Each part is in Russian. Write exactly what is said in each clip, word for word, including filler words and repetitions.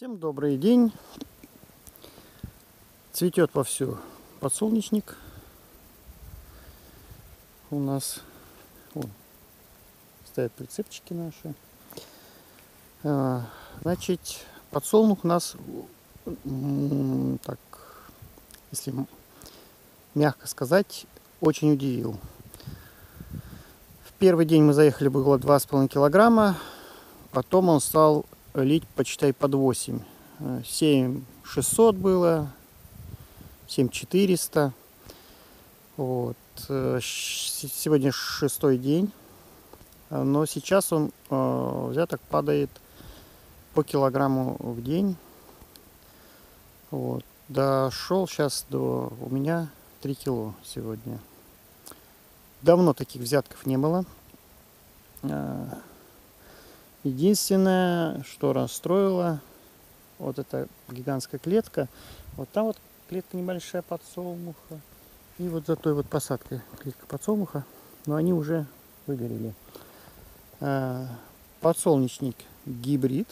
Всем добрый день. Цветет вовсю подсолнечник у нас. Вон, стоят прицепчики наши. А, значит, подсолнух у нас, так, если мягко сказать, очень удивил. В первый день мы заехали, было два с половиной килограмма, потом он стал лить, почитай, под восемь. семь тысяч шестьсот было, семь тысяч четыреста. Вот. Сегодня шестой день, но сейчас он взяток падает по килограмму в день. Вот. Дошел сейчас до, у меня три кило сегодня. Давно таких взятков не было. Единственное, что расстроило, вот эта гигантская клетка. Вот там вот клетка небольшая подсолнуха. И вот за той вот посадкой клетка подсолнуха. Но они уже выгорели. Подсолнечник гибрид.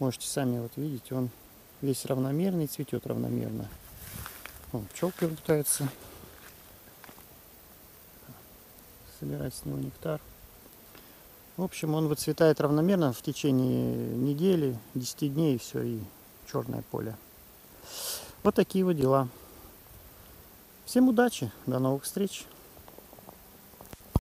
Можете сами вот видеть, он весь равномерный, цветет равномерно. Вон пчелка пытается собирать с него нектар. В общем, он выцветает равномерно в течение недели, десяти дней, и все, и черное поле. Вот такие вот дела. Всем удачи, до новых встреч!